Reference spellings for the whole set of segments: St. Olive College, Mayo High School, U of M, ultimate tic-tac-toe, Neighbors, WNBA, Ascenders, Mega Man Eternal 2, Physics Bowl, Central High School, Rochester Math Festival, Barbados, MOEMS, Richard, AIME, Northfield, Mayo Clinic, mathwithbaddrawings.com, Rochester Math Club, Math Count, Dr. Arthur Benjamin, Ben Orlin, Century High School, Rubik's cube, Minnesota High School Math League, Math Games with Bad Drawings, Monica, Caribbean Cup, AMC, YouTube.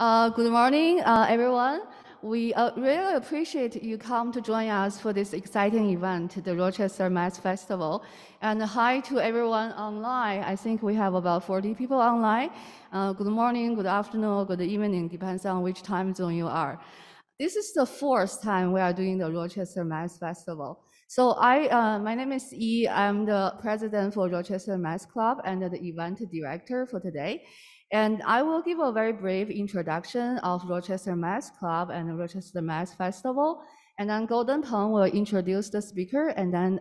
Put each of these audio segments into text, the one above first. Good morning, everyone. We really appreciate you come to join us for this exciting event, the Rochester Math Festival. And hi to everyone online. I think we have about 40 people online. Good morning, good afternoon, good evening, depends on which time zone you are. This is the fourth time we are doing the Rochester Math Festival. So my name is Yi. I'm the president for Rochester Math Club and the event director for today. And I will give a very brief introduction of Rochester Math Club and Rochester Math Festival. And then Golden Tong will introduce the speaker, and then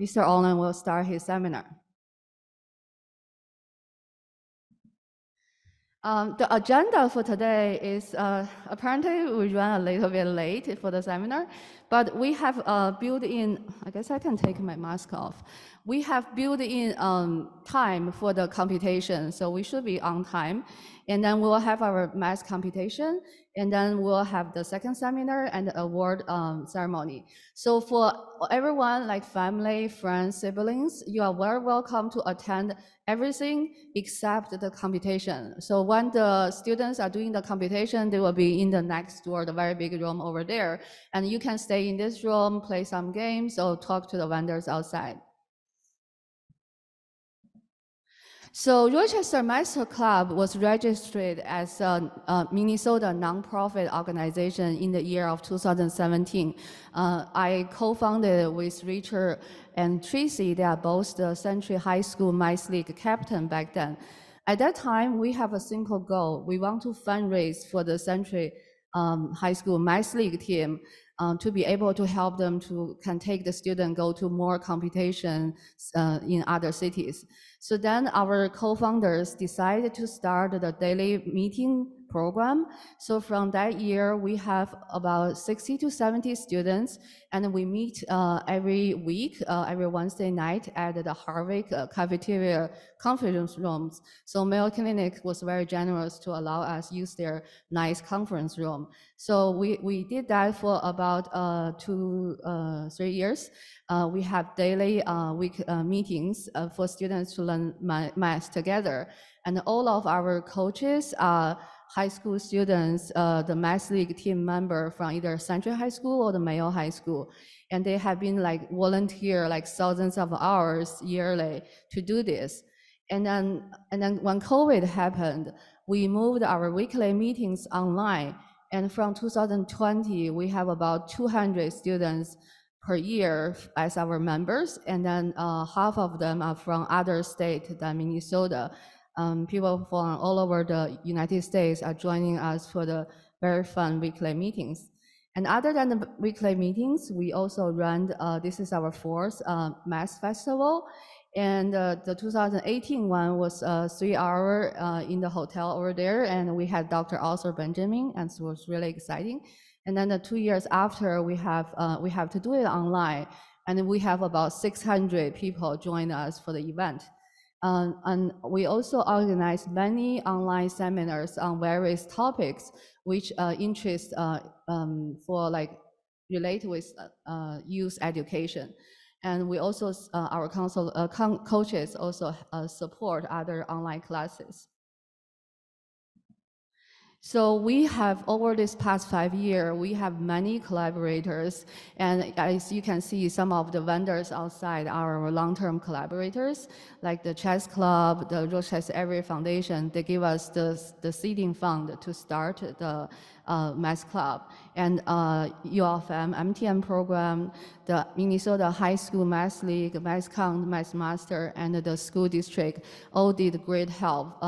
Mr. Orlin will start his seminar. The agenda for today is, apparently we ran a little bit late for the seminar, but we have built in, I guess I can take my mask off. We have built in time for the computation, so we should be on time. And then we'll have our math computation, and then we'll have the second seminar and the award ceremony. So for everyone, like family, friends, siblings, you are very welcome to attend everything except the computation. So when the students are doing the computation, they will be in the next door, the very big room over there. And you can stay in this room, play some games, or talk to the vendors outside. So Rochester Master Club was registered as a Minnesota nonprofit organization in the year of 2017. I co-founded with Richard and Tracy. They are both the Century High School Math League captain back then. At that time, we have a simple goal. We want to fundraise for the Century High School Math League team to be able to help them to can take the student go to more competition in other cities. So then our co-founders decided to start the daily meeting program. So from that year, we have about 60 to 70 students, and we meet every week, every Wednesday night at the Harvick cafeteria conference rooms. So Mayo Clinic was very generous to allow us use their nice conference room. So we did that for about 2-3 years. We have daily meetings for students to learn math together. And all of our coaches are high school students, the Math League team member from either Central High School or the Mayo High School. And they have been like volunteer like thousands of hours yearly to do this. And then when COVID happened, we moved our weekly meetings online. And from 2020, we have about 200 students per year as our members. And then half of them are from other states than Minnesota. People from all over the United States are joining us for the very fun weekly meetings. And other than the weekly meetings, we also run, this is our fourth math festival. And the 2018 one was 3 hours in the hotel over there. And we had Dr. Arthur Benjamin, and it was really exciting. And then the 2 years after, we have to do it online. And we have about 600 people join us for the event. And we also organize many online seminars on various topics which interest for like relate with youth education. And we also our coaches also support other online classes. So we have, over this past 5 years, we have many collaborators, and as you can see, some of the vendors outside are our long-term collaborators, like the Chess Club, the Rochester Every Foundation. They give us the seeding fund to start the math club, and U of M MTM program, the Minnesota High School Math League, Math Count, Math Master, and the school district all did great help.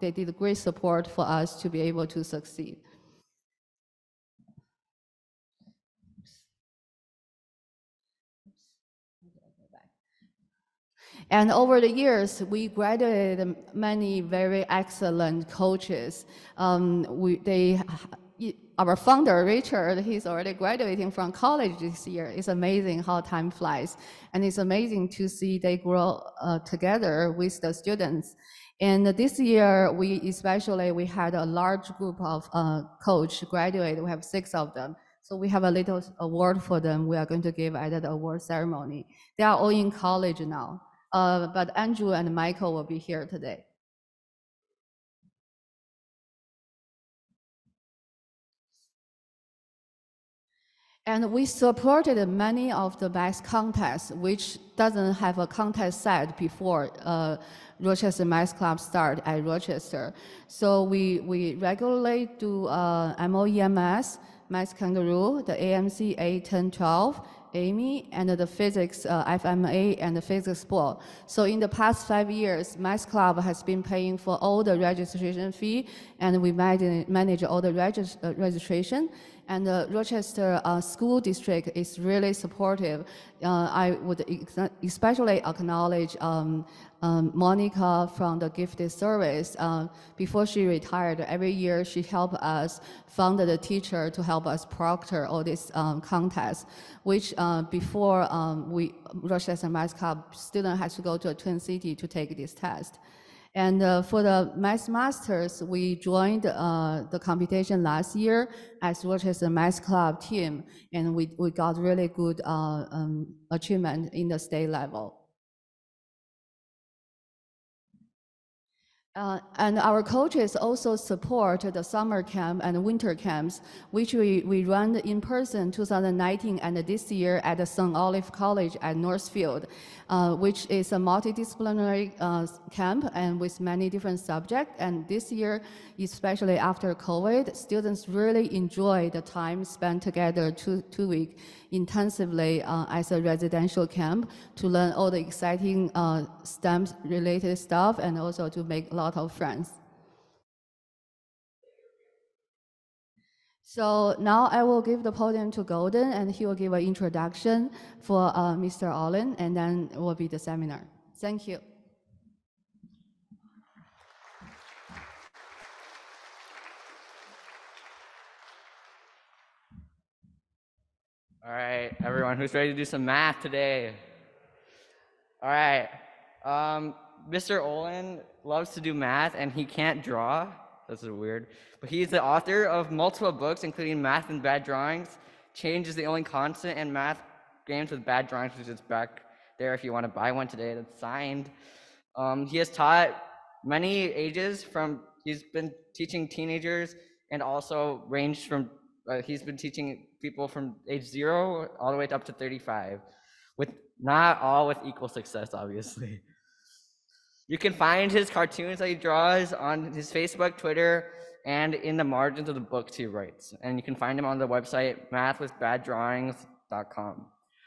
They did great support for us to be able to succeed. And over the years, we graduated many very excellent coaches. Our founder, Richard, he's already graduating from college this year. It's amazing how time flies. And it's amazing to see they grow together with the students. And this year, we had a large group of coaches graduate. We have 6 of them. So we have a little award for them we are going to give at the award ceremony. They are all in college now. But Andrew and Michael will be here today. And we supported many of the math contests, which doesn't have a contest site before Rochester Math Club start at Rochester. So we regularly do MOEMS, Math Kangaroo, the AMC A1012, AIME, and the Physics FMA and the Physics Bowl. So in the past 5 years, Math Club has been paying for all the registration fee, and we manage all the registration. And the Rochester School District is really supportive. I would especially acknowledge Monica from the Gifted Service. Before she retired, every year she helped us fund a teacher to help us proctor all these contests, which before Rochester Math Club student has to go to a Twin City to take this test. And for the Math Masters, we joined the competition last year as Rochester Math Club team, and we got really good achievement in the state level. And our coaches also support the summer camp and winter camps, which we run in person 2019 and this year at the St. Olive College at Northfield, which is a multidisciplinary camp and with many different subjects. And this year, especially after COVID, students really enjoy the time spent together two weeks intensively as a residential camp to learn all the exciting STEM-related stuff and also to make a lot of friends. So now I will give the podium to Golden, and he will give an introduction for Mr. Orlin, and then it will be the seminar. Thank you. All right, everyone who's ready to do some math today. All right, Mr. Orlin loves to do math and he can't draw. This is weird. But he's the author of multiple books, including Math and Bad Drawings, Change is the Only Constant, and Math Games with Bad Drawings, which is back there if you want to buy one today. That's signed. He has taught many ages from, he's been teaching teenagers and also ranged from, he's been teaching people from age 0 all the way up to 35, with not all with equal success, obviously. You can find his cartoons that he draws on his Facebook, Twitter, and in the margins of the books he writes. And you can find him on the website mathwithbaddrawings.com.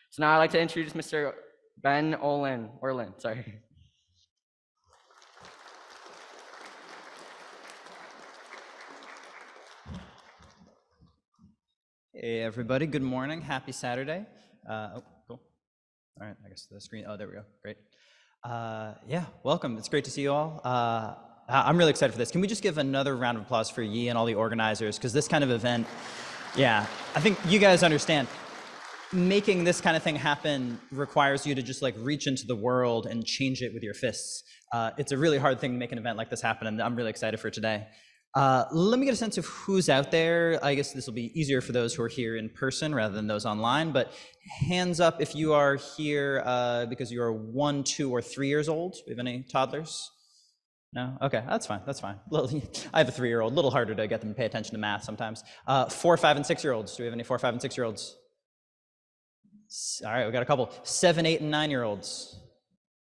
So now I'd like to introduce Mr. Ben Orlin, sorry. Hey everybody, good morning, happy Saturday. Oh, cool. All right, I guess the screen, oh, there we go, great. Yeah, welcome. It's great to see you all. I'm really excited for this. Can we just give another round of applause for Yi and all the organizers? Because this kind of event, yeah, I think you guys understand. Making this kind of thing happen requires you to just like reach into the world and change it with your fists. It's a really hard thing to make an event like this happen, and I'm really excited for today. Let me get a sense of who's out there. I guess this will be easier for those who are here in person rather than those online, but hands up if you are here because you are 1, 2, or 3 years old. Do we have any toddlers? No? Okay, that's fine, that's fine. I have a 3-year-old, a little harder to get them to pay attention to math sometimes. 4, 5, and 6-year-olds. Do we have any 4, 5, and 6-year-olds? All right, we got a couple. 7, 8, and 9-year-olds.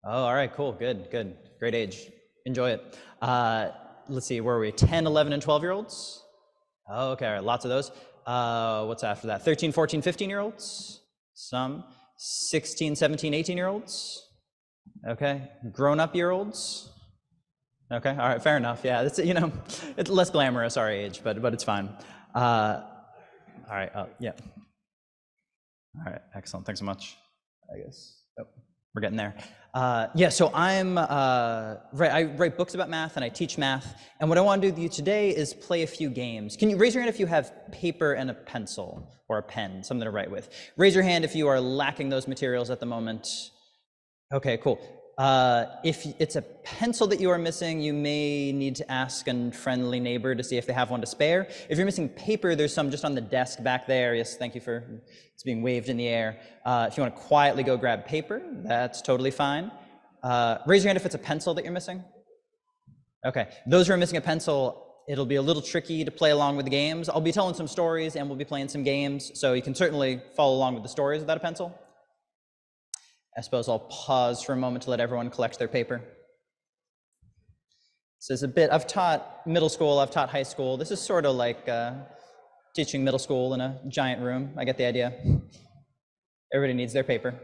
Oh, all right, cool, good, good. Great age, enjoy it. Let's see, where are we? 10, 11, and 12-year-olds? Oh, okay, all right, lots of those. What's after that? 13, 14, 15-year-olds? Some. 16, 17, 18-year-olds? Okay, grown-up-year-olds? Okay, all right, fair enough. Yeah, it's, you know, it's less glamorous our age, but it's fine. All right, yeah. All right, excellent, thanks so much, I guess. Oh. We're getting there. Yeah, so I write books about math and I teach math. And what I want to do with you today is play a few games. Can you raise your hand if you have paper and a pencil or a pen, something to write with? Raise your hand if you are lacking those materials at the moment. Okay, cool. If it's a pencil that you are missing, you may need to ask a friendly neighbor to see if they have one to spare. If you're missing paper, there's some just on the desk back there. Yes, thank you for, it's being waved in the air. If you want to quietly go grab paper, that's totally fine. Raise your hand if it's a pencil that you're missing. Okay, those who are missing a pencil, It'll be a little tricky to play along with the games. I'll be telling some stories and we'll be playing some games, so you can certainly follow along with the stories without a pencil. I suppose I'll pause for a moment to let everyone collect their paper. So it's a bit, I've taught middle school, I've taught high school. This is sort of like teaching middle school in a giant room. I get the idea. Everybody needs their paper.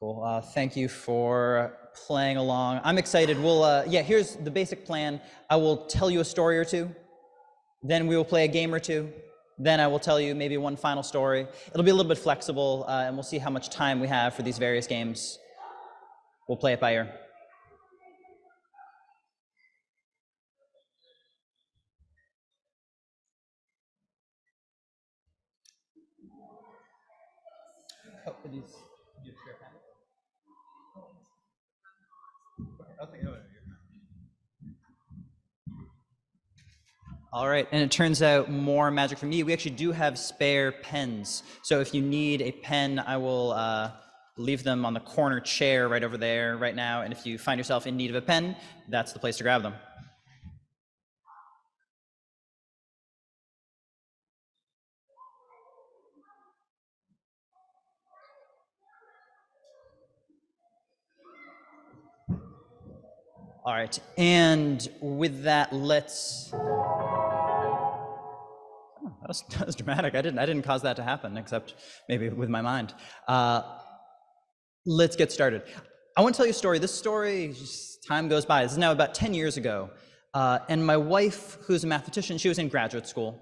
Cool, thank you for playing along. I'm excited. We'll, yeah, here's the basic plan. I will tell you a story or two, then we will play a game or two, then I will tell you maybe one final story. It'll be a little bit flexible, and we'll see how much time we have for these various games. We'll play it by ear. Oh, it is. You share a panel? All right, and it turns out more magic from me. We actually do have spare pens. So if you need a pen, I will leave them on the corner chair right over there right now, and if you find yourself in need of a pen, that's the place to grab them. All right, and with that, let's... Oh, that was dramatic. I didn't cause that to happen, except maybe with my mind. Let's get started. I want to tell you a story. This story, time goes by. This is now about 10 years ago. And my wife, who's a mathematician, she was in graduate school.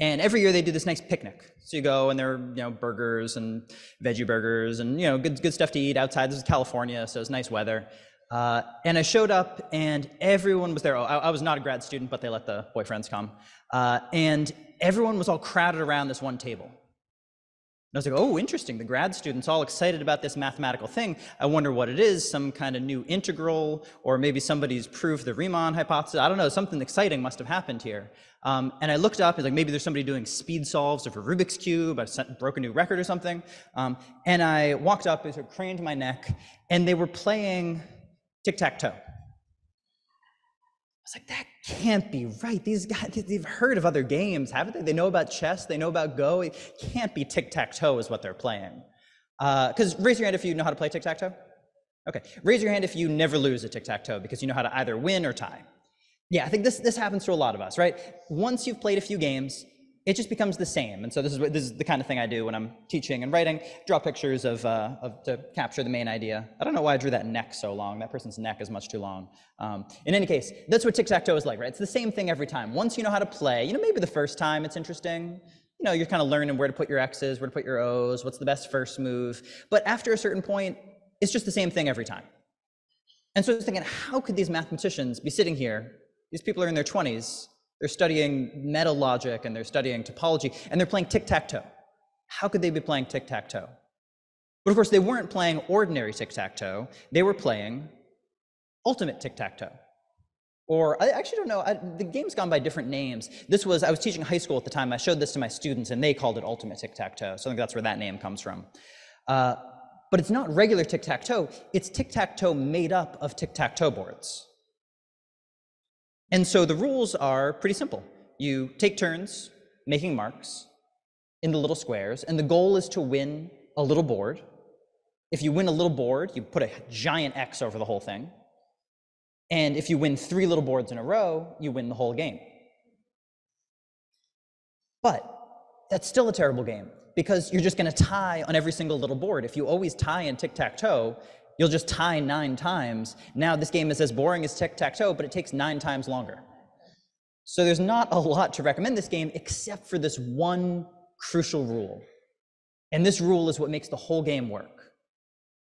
And every year they do this nice picnic. So you go and there are, you know, burgers and veggie burgers and, you know, good stuff to eat outside. This is California, so it's nice weather. And I showed up and everyone was there. Oh, I was not a grad student, but they let the boyfriends come. And everyone was all crowded around this one table. And I was like, oh, interesting, the grad students all excited about this mathematical thing. I wonder what it is, some kind of new integral, or maybe somebody's proved the Riemann hypothesis. I don't know, something exciting must have happened here. And I looked up, and like maybe there's somebody doing speed solves of a Rubik's Cube, I broke a new record or something. And I walked up, and sort of craned my neck, and they were playing tic-tac-toe. I was like, that can't be right. These guys, they've heard of other games, haven't they? They know about chess, they know about Go. It can't be tic-tac-toe is what they're playing. Because raise your hand if you know how to play tic-tac-toe. Okay, raise your hand if you never lose a tic-tac-toe because you know how to either win or tie. Yeah, I think this happens to a lot of us, right? Once you've played a few games, it just becomes the same. And so this is the kind of thing I do when I'm teaching and writing. Draw pictures to capture the main idea. I don't know why I drew that neck so long. That person's neck is much too long. In any case, that's what tic-tac-toe is like, right? It's the same thing every time. Once you know how to play, you know, maybe the first time it's interesting. You know, you're kind of learning where to put your X's, where to put your O's, what's the best first move. But after a certain point, it's just the same thing every time. And so I was thinking, how could these mathematicians be sitting here? These people are in their 20s. They're studying meta logic and they're studying topology and they're playing tic-tac-toe. How could they be playing tic-tac-toe? But of course they weren't playing ordinary tic-tac-toe, they were playing ultimate tic-tac-toe. Or I actually don't know, the game's gone by different names. I was teaching high school at the time, I showed this to my students and they called it ultimate tic-tac-toe, so I think that's where that name comes from. But it's not regular tic-tac-toe, it's tic-tac-toe made up of tic-tac-toe boards. And so the rules are pretty simple. You take turns making marks in the little squares, and the goal is to win a little board. If you win a little board, you put a giant X over the whole thing. And if you win 3 little boards in a row, you win the whole game. But that's still a terrible game because you're just going to tie on every single little board. If you always tie in tic-tac-toe, you'll just tie 9 times. Now this game is as boring as tic-tac-toe, but it takes 9 times longer. So there's not a lot to recommend this game except for this one crucial rule. And this rule is what makes the whole game work,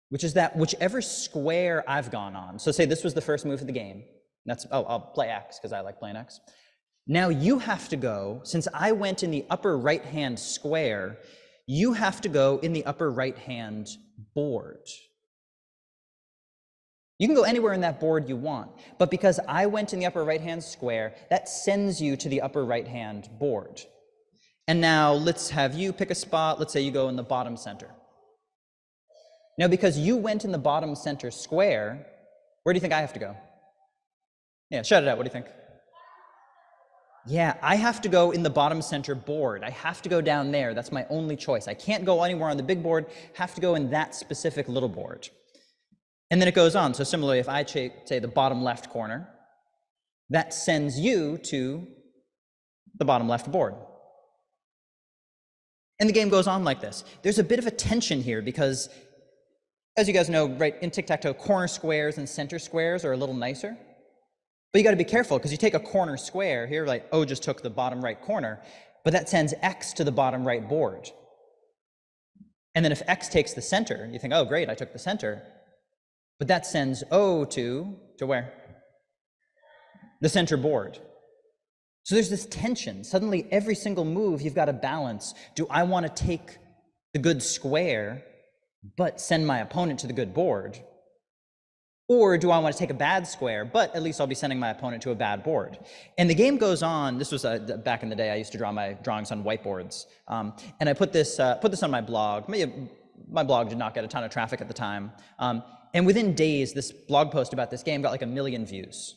which is that whichever square I've gone on, so say this was the first move of the game, that's, oh, I'll play X because I like playing X. Now you have to go, since I went in the upper right-hand square, you have to go in the upper right-hand board. You can go anywhere in that board you want, but because I went in the upper right-hand square, that sends you to the upper right-hand board. And now let's have you pick a spot. Let's say you go in the bottom center. Now because you went in the bottom center square, where do you think I have to go? Yeah, shout it out. What do you think? Yeah, I have to go in the bottom center board. I have to go down there. That's my only choice. I can't go anywhere on the big board. Have to go in that specific little board. And then it goes on. So similarly, if I say the bottom left corner, that sends you to the bottom left board. And the game goes on like this. There's a bit of a tension here because, as you guys know, right, in tic-tac-toe, corner squares and center squares are a little nicer. But you got to be careful because you take a corner square here, like, oh, just took the bottom right corner, but that sends X to the bottom right board. And then if X takes the center, you think, oh, great, I took the center, but that sends O to where? The center board. So there's this tension. Suddenly, every single move, you've got to balance. Do I want to take the good square, but send my opponent to the good board? Or do I want to take a bad square, but at least I'll be sending my opponent to a bad board? And the game goes on. This was back in the day. I used to draw my drawings on whiteboards, and I put this on my blog. My blog did not get a ton of traffic at the time, and within days, this blog post about this game got like 1 million views.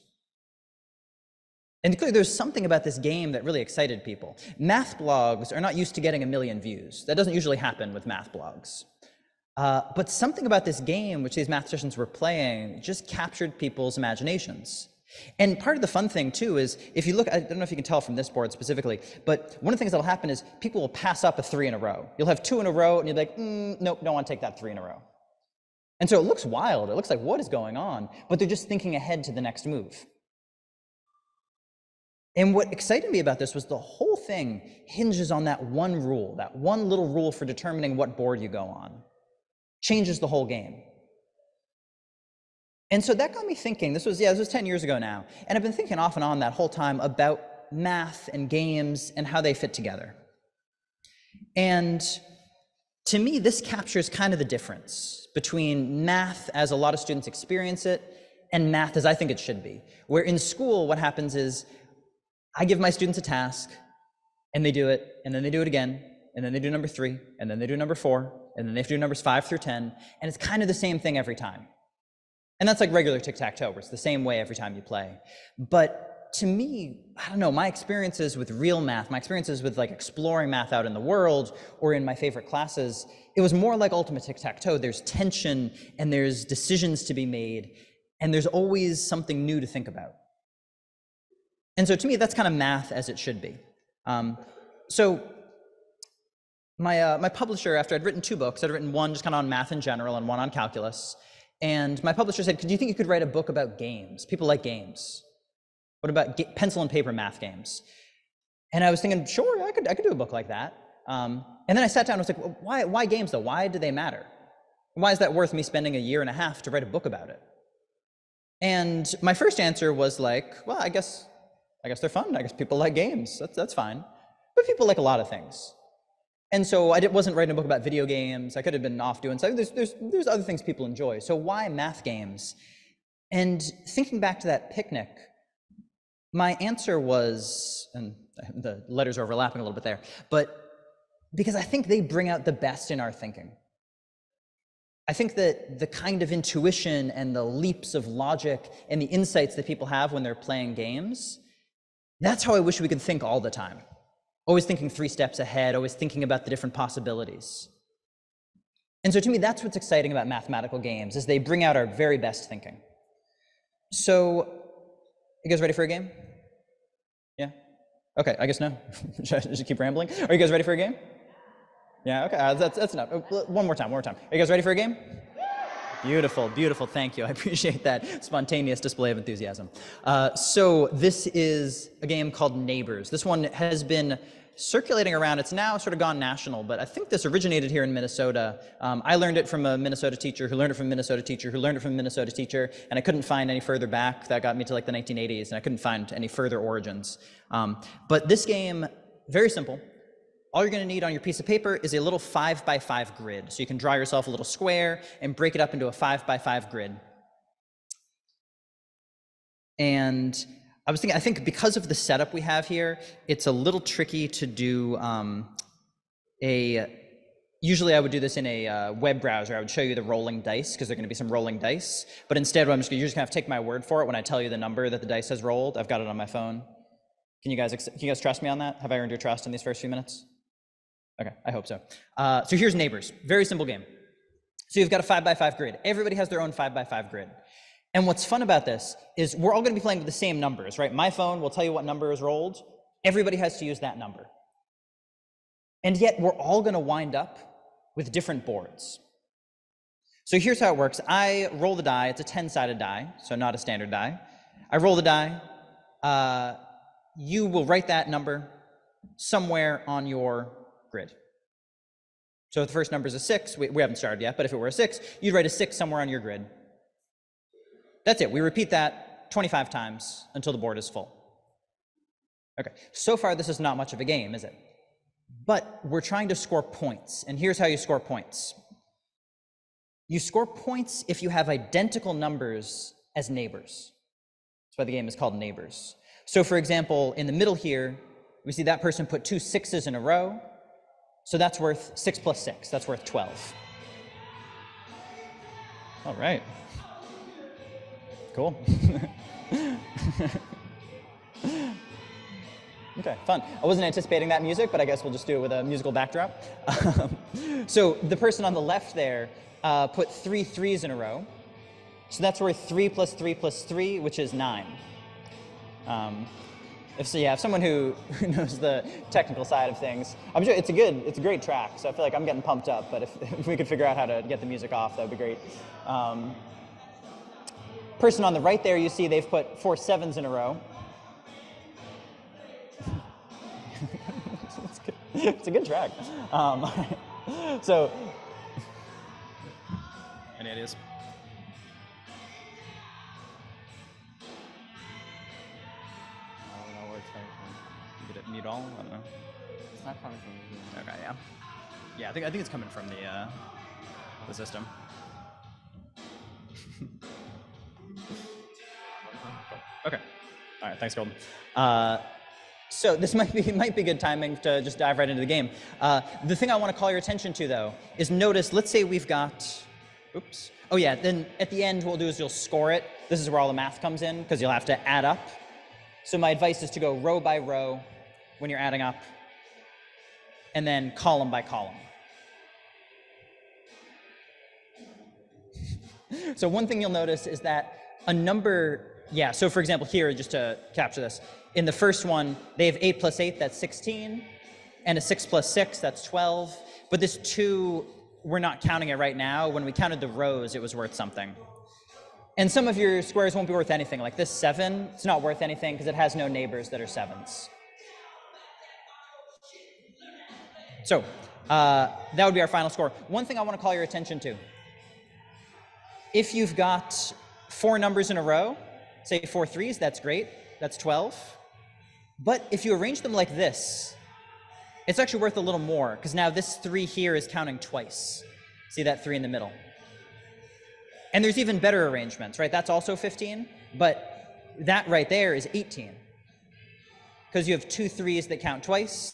And clearly, there's something about this game that really excited people. Math blogs are not used to getting 1 million views. That doesn't usually happen with math blogs. But something about this game, which these mathematicians were playing, just captured people's imaginations. And part of the fun thing, too, is if you look, I don't know if you can tell from this board specifically, but one of the things that'll happen is people will pass up a 3 in a row. You'll have 2 in a row, and you're like, nope, don't want to take that 3 in a row. And so it looks wild. It looks like, what is going on? But they're just thinking ahead to the next move. And what excited me about this was the whole thing hinges on that one rule, that one little rule for determining what board you go on. Changes the whole game. And so that got me thinking. This was 10 years ago now, and I've been thinking off and on that whole time about math and games and how they fit together. And to me, this captures kind of the difference between math as a lot of students experience it and math as I think it should be, where in school what happens is I give my students a task, and they do it, and then they do it again, and then they do number 3, and then they do number 4, and then they have to do numbers 5 through 10, and it's kind of the same thing every time. And that's like regular tic-tac-toe, where it's the same way every time you play. But to me, I don't know, my experiences with real math, my experiences with like exploring math out in the world or in my favorite classes, it was more like ultimate tic-tac-toe. There's tension, and there's decisions to be made, and there's always something new to think about. And so to me, that's kind of math as it should be. My publisher, after I'd written 2 books, I'd written one just kind of on math in general and one on calculus, and my publisher said, do you think you could write a book about games? People like games. What about pencil and paper math games? And I was thinking, sure, I could do a book like that. And then I sat down and was like, well, why games though? Why do they matter? Why is that worth me spending 1.5 years to write a book about it? And my first answer was like, well, I guess they're fun. I guess people like games. That's fine. But people like a lot of things. And so I wasn't writing a book about video games. I could have been off doing something. There's other things people enjoy. So why math games? And thinking back to that picnic, my answer was, and the letters are overlapping a little bit there, but because I think they bring out the best in our thinking. I think that the kind of intuition and the leaps of logic and the insights that people have when they're playing games, that's how I wish we could think all the time. Always thinking 3 steps ahead, always thinking about the different possibilities. And so to me, that's what's exciting about mathematical games, is they bring out our very best thinking. So, you guys ready for a game? Yeah? Okay, I guess no. Should I just keep rambling? Are you guys ready for a game? Yeah, okay, that's enough. One more time. Are you guys ready for a game? Beautiful, beautiful, thank you. I appreciate that spontaneous display of enthusiasm. So this is a game called Neighbors. This one has been circulating around. It's now sort of gone national, but I think this originated here in Minnesota. I learned it from a Minnesota teacher who learned it from a Minnesota teacher who learned it from a Minnesota teacher, and I couldn't find any further back. That got me to like the 1980s, and I couldn't find any further origins. But this game, very simple. All you're going to need on your piece of paper is a little 5x5 grid. So you can draw yourself a little square and break it up into a 5x5 grid. And I was thinking, I think because of the setup we have here, it's a little tricky to do Usually I would do this in a web browser. I would show you the rolling dice because there are going to be some rolling dice. But instead, you're just going to have to take my word for it when I tell you the number that the dice has rolled. I've got it on my phone. Can you guys trust me on that? Have I earned your trust in these first few minutes? Okay, I hope so. So here's Neighbors. Very simple game. So you've got a 5x5 grid. Everybody has their own 5x5 grid. And what's fun about this is we're all going to be playing with the same numbers, right? My phone will tell you what number is rolled. Everybody has to use that number. And yet we're all going to wind up with different boards. So here's how it works. I roll the die. It's a 10-sided die, so not a standard die. I roll the die. You will write that number somewhere on your grid. So if the first number is a 6, we haven't started yet, but if it were a 6, you'd write a 6 somewhere on your grid. That's it. We repeat that 25 times until the board is full. Okay, so far this is not much of a game, is it? But we're trying to score points, and here's how you score points. You score points if you have identical numbers as neighbors. That's why the game is called Neighbors. So for example, in the middle here, we see that person put two 6s in a row, so that's worth 6 plus 6, that's worth 12. All right. Cool. Okay, fun. I wasn't anticipating that music, but I guess we'll just do it with a musical backdrop. So the person on the left there put three 3s in a row. So that's worth 3 plus 3 plus 3, which is 9. If someone who knows the technical side of things, I'm sure it's a great track. So I feel like I'm getting pumped up, but if we could figure out how to get the music off, that would be great. Person on the right there, you see they've put four 7s in a row. It's a good track. So, and it is. I don't know where it's coming from. Did it need all? I don't know. It's not coming from me. Okay, yeah. Yeah, I think it's coming from the system. Okay. All right. Thanks, Golden. So this might be good timing to just dive right into the game. The thing I want to call your attention to, though, is notice, let's say we've got, oops. Oh, yeah, then at the end, what we'll do is you'll score it. This is where all the math comes in, because you'll have to add up. So my advice is to go row by row when you're adding up, and then column by column. So one thing you'll notice is that a number, yeah, so for example, here, just to capture this, in the first one, they have 8 plus 8, that's 16, and a 6 plus 6, that's 12. But this 2, we're not counting it right now. When we counted the rows, it was worth something. And some of your squares won't be worth anything. Like this 7, it's not worth anything because it has no neighbors that are 7s. So that would be our final score. One thing I want to call your attention to, if you've got 4 numbers in a row, say 4 3s, that's great, that's 12. But if you arrange them like this, it's actually worth a little more, because now this 3 here is counting twice. See that 3 in the middle? And there's even better arrangements, right? That's also 15, but that right there is 18, because you have 2 3s that count twice.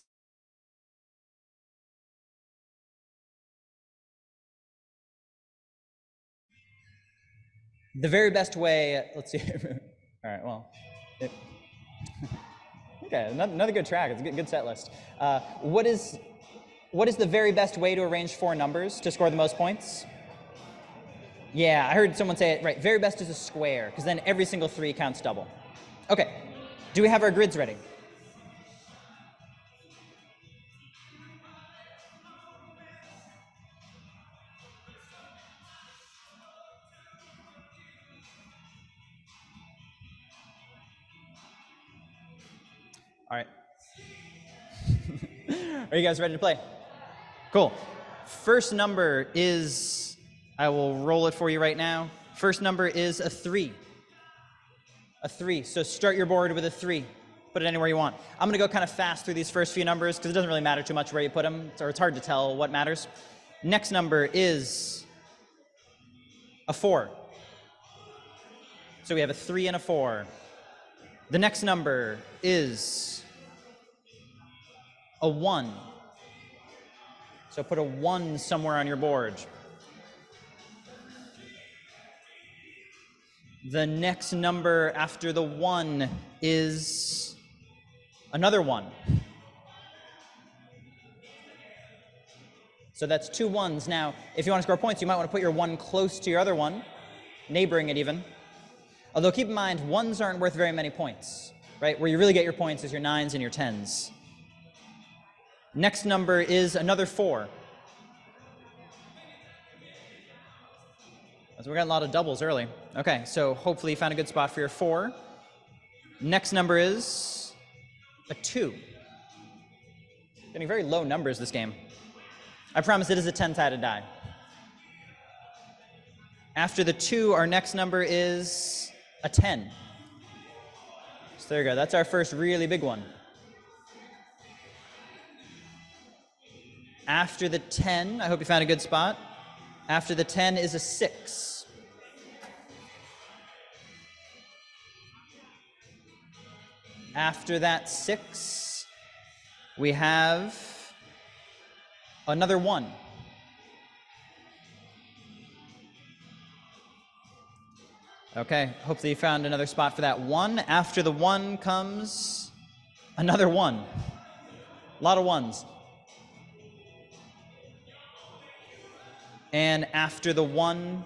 The very best way, let's see. All right, well. Okay, another good track. It's a good set list. What is the very best way to arrange 4 numbers to score the most points? Yeah, I heard someone say it right. Very best is a square, because then every single 3 counts double. Okay, do we have our grids ready? All right. Are you guys ready to play? Cool. First number is, I will roll it for you right now. First number is a 3. A 3. So start your board with a 3. Put it anywhere you want. I'm going to go kind of fast through these first few numbers because it doesn't really matter too much where you put them, or it's hard to tell what matters. Next number is a 4. So we have a 3 and a 4. The next number is a 1. So put a 1 somewhere on your board. The next number after the 1 is another 1. So that's 2 1s. Now, if you want to score points, you might want to put your 1 close to your other 1, neighboring it even. Although keep in mind, 1s aren't worth very many points, right? Where you really get your points is your 9s and your 10s. Next number is another 4. So we got a lot of doubles early. Okay, so hopefully you found a good spot for your 4. Next number is a 2. Getting very low numbers this game. I promise it is a 10-sided die. After the 2, our next number is a 10. So there you go. That's our first really big one. After the 10, I hope you found a good spot. After the 10 is a 6. After that 6, we have another 1. Okay, hopefully you found another spot for that 1. After the 1 comes another 1. A lot of 1s. And after the 1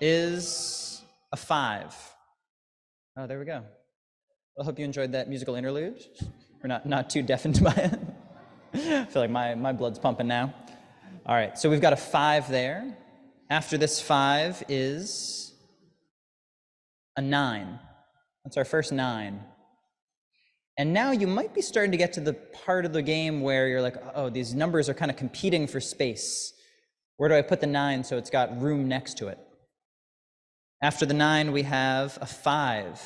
is a 5. Oh, there we go. I hope you enjoyed that musical interlude. We're not too deafened by it. I feel like my blood's pumping now. All right, so we've got a 5 there. After this 5 is a 9. That's our first 9. And now you might be starting to get to the part of the game where you're like, oh, these numbers are kind of competing for space. Where do I put the 9 so it's got room next to it? After the 9, we have a 5.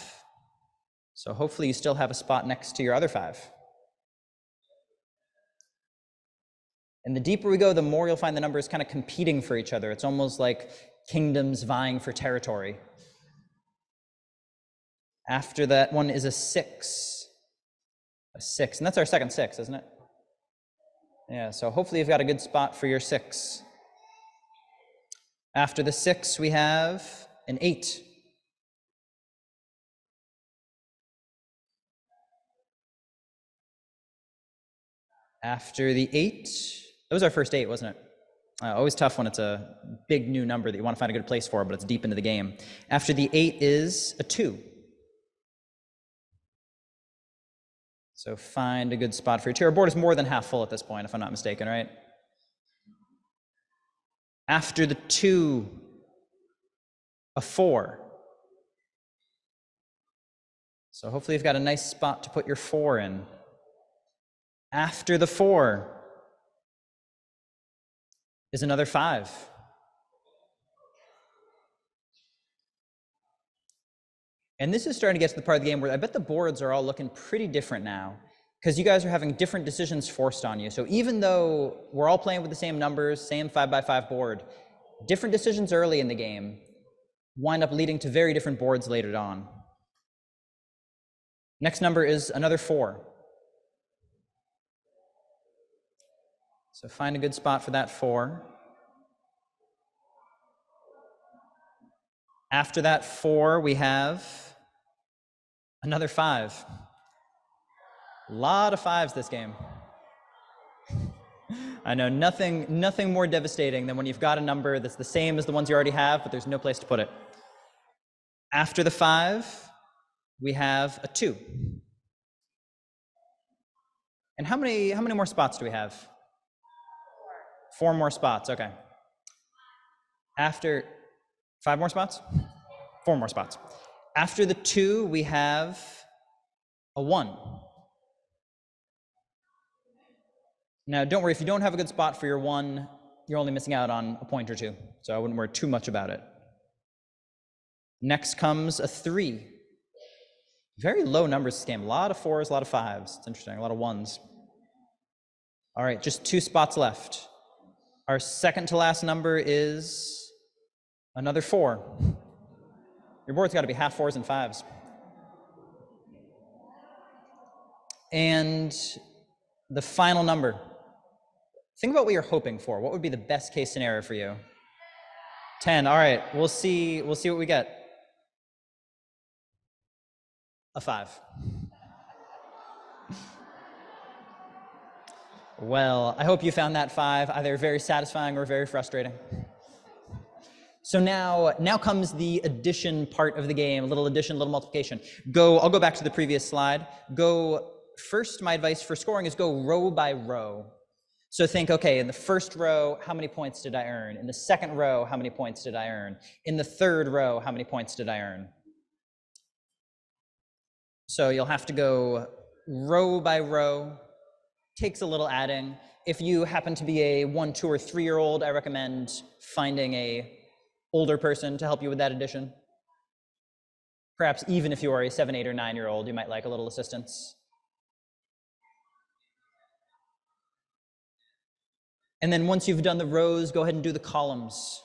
So hopefully you still have a spot next to your other 5. And the deeper we go, the more you'll find the numbers kind of competing for each other. It's almost like kingdoms vying for territory. After that one is a 6. A 6, and that's our second 6, isn't it? Yeah, so hopefully you've got a good spot for your 6. After the 6, we have an 8. After the 8, that was our first 8, wasn't it? Always tough when it's a big new number that you want to find a good place for, but it's deep into the game. After the 8 is a 2. So find a good spot for your 2. Our board is more than half full at this point, if I'm not mistaken, right? After the 2, a 4. So hopefully you've got a nice spot to put your 4 in. After the 4 is another 5. And this is starting to get to the part of the game where I bet the boards are all looking pretty different now, because you guys are having different decisions forced on you. So even though we're all playing with the same numbers, same 5x5 board, different decisions early in the game wind up leading to very different boards later on. Next number is another 4. So find a good spot for that 4. After that 4, we have another 5. A lot of 5s this game. I know, nothing more devastating than when you've got a number that's the same as the ones you already have, but there's no place to put it. After the 5, we have a 2. And how many more spots do we have? 4 more spots, okay. After 5 more spots? 4 more spots. After the 2, we have a 1. Now, don't worry, if you don't have a good spot for your 1, you're only missing out on a point or 2, so I wouldn't worry too much about it. Next comes a 3. Very low numbers this game. A lot of 4s, a lot of 5s. It's interesting, a lot of 1s. All right, just 2 spots left. Our second to last number is another 4. Your board's got to be half 4s and 5s. And the final number. Think about what you're hoping for. What would be the best case scenario for you? 10. All right, we'll see what we get. A 5. Well, I hope you found that 5 either very satisfying or very frustrating. So now comes the addition part of the game, a little addition, a little multiplication. I'll go back to the previous slide. First, my advice for scoring is go row by row. So think, okay, in the first row, how many points did I earn? In the second row, how many points did I earn? In the third row, how many points did I earn? So you'll have to go row by row. Takes a little adding. If you happen to be a 1, 2, or 3-year-old, I recommend finding a older person to help you with that addition. Perhaps even if you are a 7, 8, or 9-year-old, you might like a little assistance. And then once you've done the rows, go ahead and do the columns.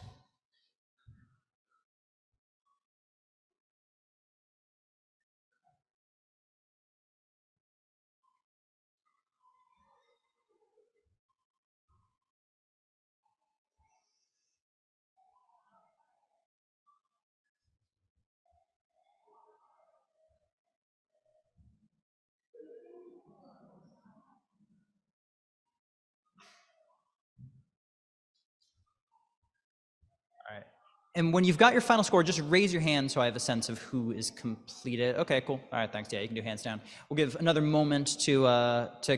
And when you've got your final score, just raise your hand so I have a sense of who is completed. Okay, cool. All right, thanks. Yeah, you can do hands down. We'll give another moment to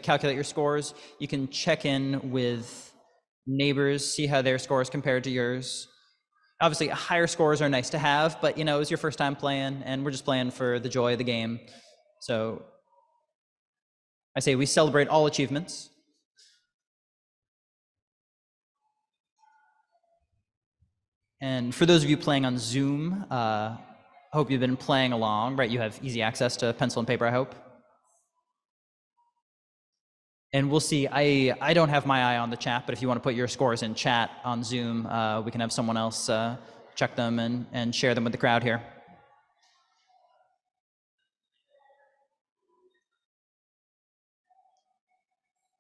calculate your scores. You can check in with neighbors, see how their scores compare to yours. Obviously, higher scores are nice to have, but you know, it was your first time playing, and we're just playing for the joy of the game. So I say we celebrate all achievements. And for those of you playing on Zoom, I hope you've been playing along, right? You have easy access to pencil and paper, I hope. And we'll see. I don't have my eye on the chat, but if you want to put your scores in chat on Zoom, we can have someone else check them and share them with the crowd here.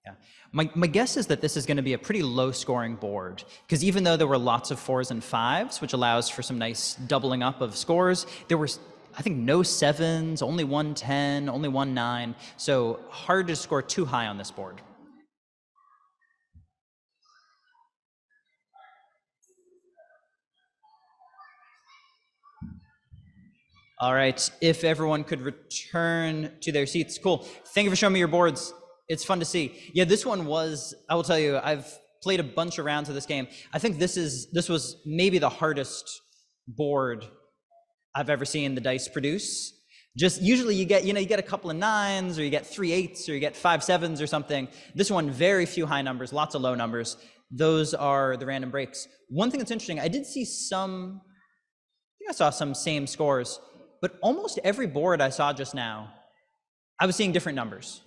Yeah. My guess is that this is going to be a pretty low scoring board, because even though there were lots of 4s and 5s, which allows for some nice doubling up of scores, there were, I think, no 7s, only 1 10, only 1 9, so hard to score too high on this board. All right, if everyone could return to their seats. Cool. Thank you for showing me your boards. It's fun to see. Yeah, this one was, I will tell you, I've played a bunch of rounds of this game. I think this was maybe the hardest board I've ever seen the dice produce. Just usually you get a couple of 9s, or you get 3 8s, or you get 5 7s or something. This one, very few high numbers, lots of low numbers. Those are the random breaks. One thing that's interesting, I did see some, I think I saw some same scores, but almost every board I saw just now, I was seeing different numbers.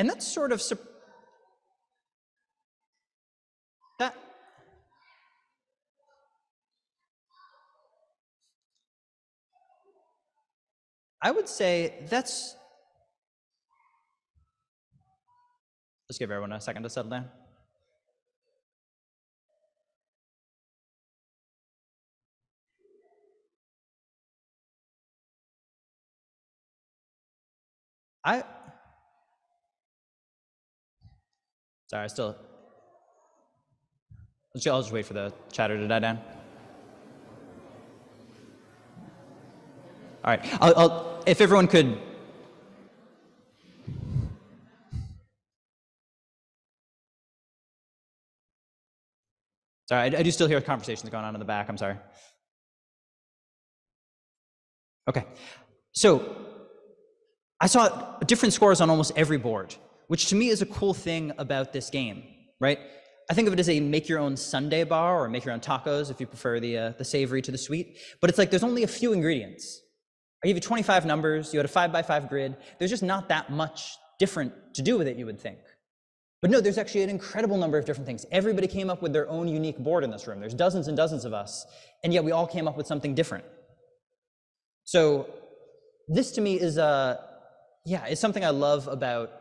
And that's sort of that. I would say that's. Let's give everyone a second to settle down. Sorry, I'll just wait for the chatter to die down. All right, if everyone could. Sorry, I do still hear conversations going on in the back, I'm sorry. Okay, so I saw different scores on almost every board, which to me is a cool thing about this game, right? I think of it as a make your own sundae bar, or make your own tacos if you prefer the savory to the sweet, but it's like there's only a few ingredients. I gave you 25 numbers, you had a 5 by 5 grid, there's just not that much different to do with it, you would think. But no, there's actually an incredible number of different things. Everybody came up with their own unique board in this room. There's dozens and dozens of us, and yet we all came up with something different. So this to me is something I love about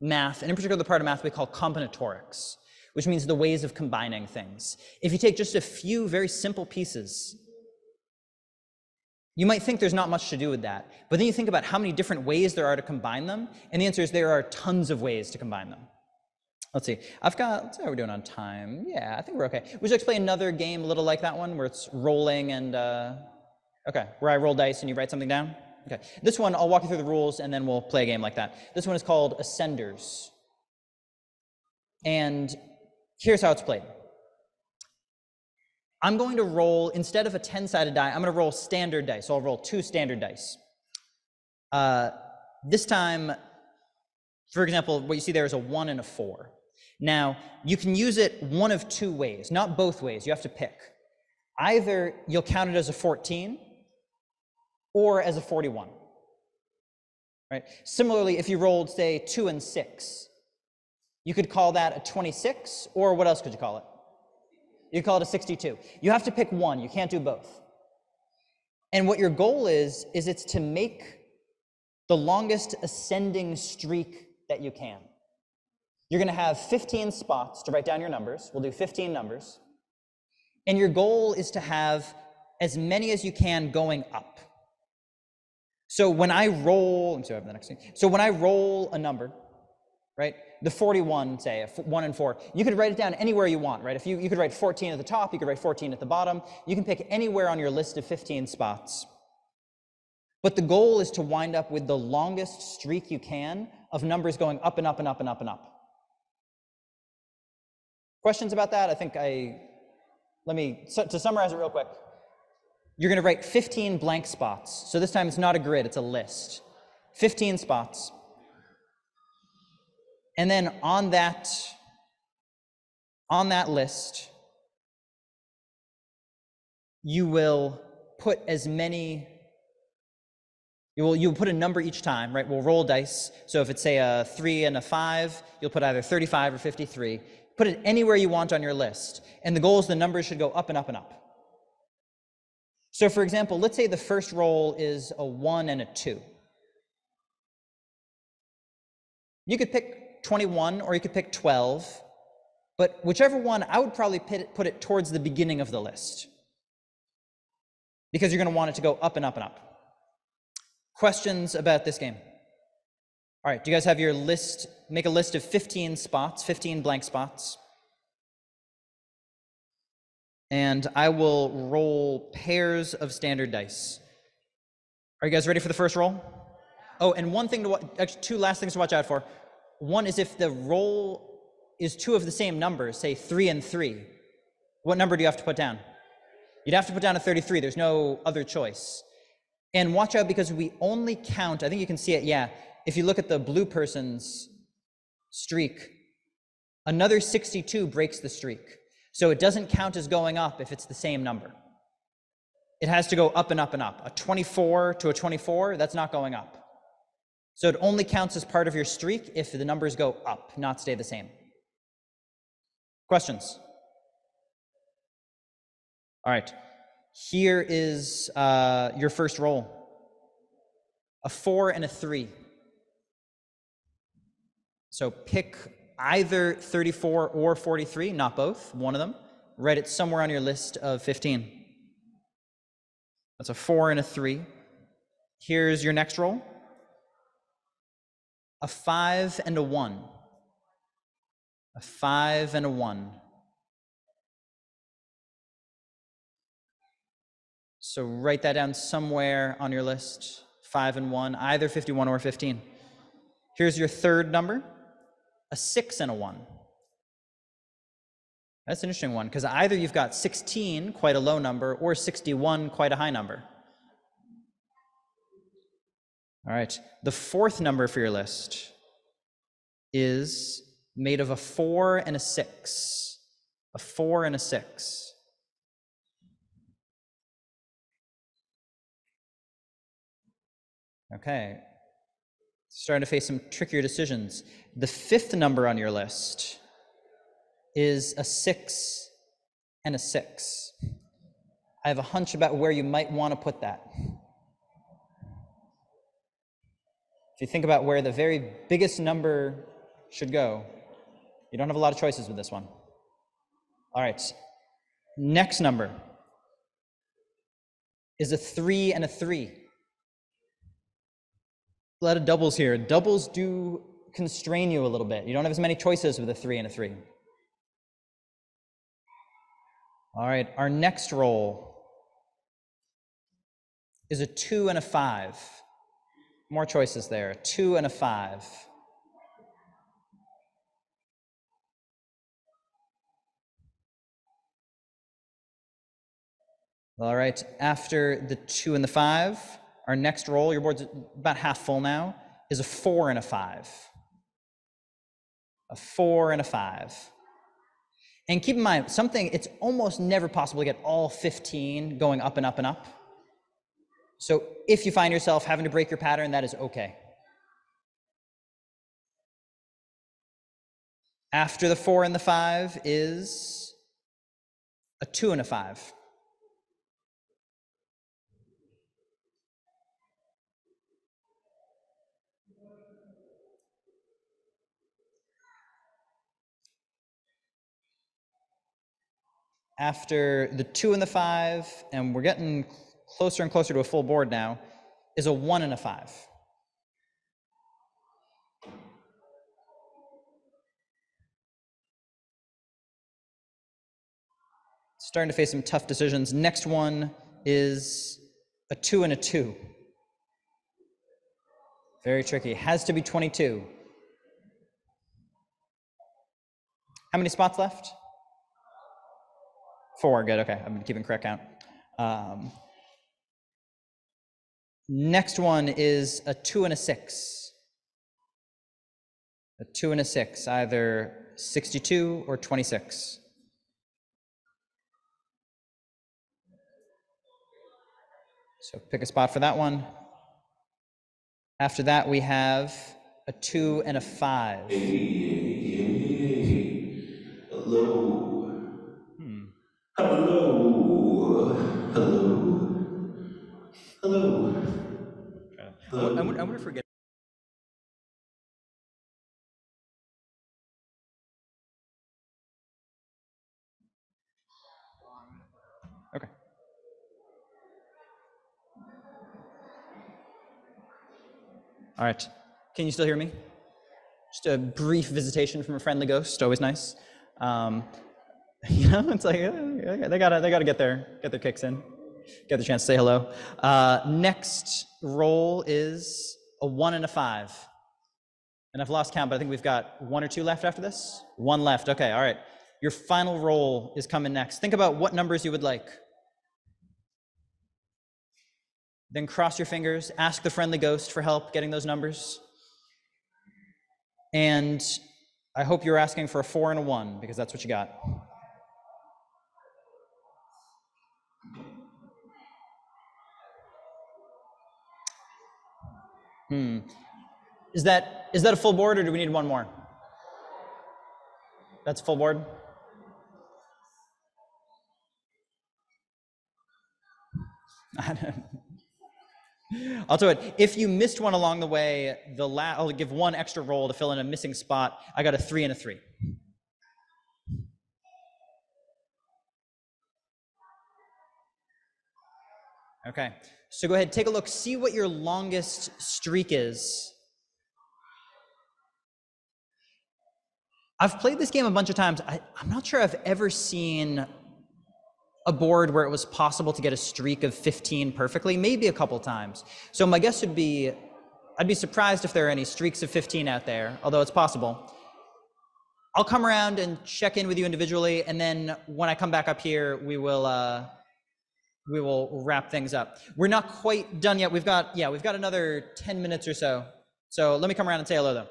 math, and in particular the part of math we call combinatorics, which means the ways of combining things. If you take just a few very simple pieces, you might think there's not much to do with that, but then you think about how many different ways there are to combine them, and the answer is there are tons of ways to combine them. Let's see, I've got, let's see how we're doing on time. Yeah, I think we're okay. We should just play another game a little like that one where it's rolling and, okay, where I roll dice and you write something down. Okay, this one, I'll walk you through the rules and then we'll play a game like that. This one is called Ascenders. And here's how it's played. I'm going to roll, instead of a 10-sided die, I'm going to roll standard dice. So I'll roll 2 standard dice. This time, for example, what you see there is a 1 and a 4. Now, you can use it one of 2 ways, not both ways. You have to pick. Either you'll count it as a 14 or as a 41. Right? Similarly, if you rolled, say, 2 and 6, you could call that a 26, or what else could you call it? You call it a 62. You have to pick one. You can't do both. And what your goal is it's to make the longest ascending streak that you can. You're going to have 15 spots to write down your numbers. We'll do 15 numbers. And your goal is to have as many as you can going up. So when I roll, I'm sorry, I have the next thing. So when I roll a number, right? The 41, say, 1 and 4. You could write it down anywhere you want, right? If you could write 14 at the top, you could write 14 at the bottom. You can pick anywhere on your list of 15 spots. But the goal is to wind up with the longest streak you can of numbers going up and up and up and up and up. Questions about that? I think to summarize it real quick. You're going to write 15 blank spots. So this time it's not a grid, it's a list. 15 spots. And then on that list, you'll put a number each time, right? We'll roll dice. So if it's say a 3 and a 5, you'll put either 35 or 53. Put it anywhere you want on your list. And the goal is the numbers should go up and up and up. So for example, let's say the first roll is a 1 and a 2. You could pick 21, or you could pick 12, but whichever one, I would probably put it towards the beginning of the list, because you're going to want it to go up and up and up. Questions about this game? All right, do you guys have your list? Make a list of 15 spots, 15 blank spots. And I will roll pairs of standard dice. Are you guys ready for the first roll? Oh, and one thing to actually 2 last things to watch out for. One is if the roll is 2 of the same numbers, say 3 and 3, what number do you have to put down? You'd have to put down a 33. There's no other choice. And watch out, because we only count, I think you can see it, yeah, if you look at the blue person's streak, another 62 breaks the streak. So it doesn't count as going up if it's the same number. It has to go up and up and up. A 24 to a 24, that's not going up. So it only counts as part of your streak if the numbers go up, not stay the same. Questions? All right, here is your first roll. A 4 and a 3. So pick either 34 or 43, not both, one of them. Write it somewhere on your list of 15. That's a 4 and a 3. Here's your next roll. A 5 and a 1, a 5 and a 1. So write that down somewhere on your list, 5 and 1, either 51 or 15. Here's your third number, a 6 and a 1. That's an interesting one, because either you've got 16, quite a low number, or 61, quite a high number. All right, the fourth number for your list is made of a 4 and a 6, a 4 and a 6. Okay, starting to face some trickier decisions. The fifth number on your list is a 6 and a 6. I have a hunch about where you might want to put that. If you think about where the very biggest number should go. You don't have a lot of choices with this one. All right, next number is a 3 and a 3. A lot of doubles here. Doubles do constrain you a little bit. You don't have as many choices with a 3 and a 3. All right, our next roll is a 2 and a 5. More choices there, 2 and a 5. All right, after the 2 and the 5, our next roll, your board's about half full now, is a 4 and a 5. A 4 and a 5. And keep in mind, something, it's almost never possible to get all 15 going up and up and up. So if you find yourself having to break your pattern, that is okay. After the 4 and the 5 is a 2 and a 5. After the 2 and the 5, and we're getting closer and closer to a full board now, is a 1 and a 5. Starting to face some tough decisions. Next one is a 2 and a 2. Very tricky. Has to be 22. How many spots left? 4, good, okay, I've been keeping correct count. Next one is a 2 and a 6. A 2 and a 6, either 62 or 26. So pick a spot for that one. After that, we have a 2 and a 5. Hello. Hello. Hello. Hello. Hello. I wonder if we're getting... Okay. All right. Can you still hear me? Just a brief visitation from a friendly ghost, always nice. You know, it's like they gotta get their kicks in, get the chance to say hello. Next roll is a 1 and a 5, and I've lost count, but I think we've got 1 or 2 left after this. 1 left. Okay, all right. Your final roll is coming next. Think about what numbers you would like. Then cross your fingers. Ask the friendly ghost for help getting those numbers. And I hope you're asking for a 4 and a 1 because that's what you got. Is that a full board, or do we need one more? That's a full board. I'll do it. If you missed one along the way, I'll give one extra roll to fill in a missing spot. I got a 3 and a 3. Okay. So go ahead, take a look, see what your longest streak is. I've played this game a bunch of times. I'm not sure I've ever seen a board where it was possible to get a streak of 15 perfectly, maybe a couple times. So my guess would be, I'd be surprised if there are any streaks of 15 out there, although it's possible. I'll come around and check in with you individually, and then when I come back up here, we will wrap things up. We're not quite done yet. We've got another 10 minutes or so. So let me come around and say hello though.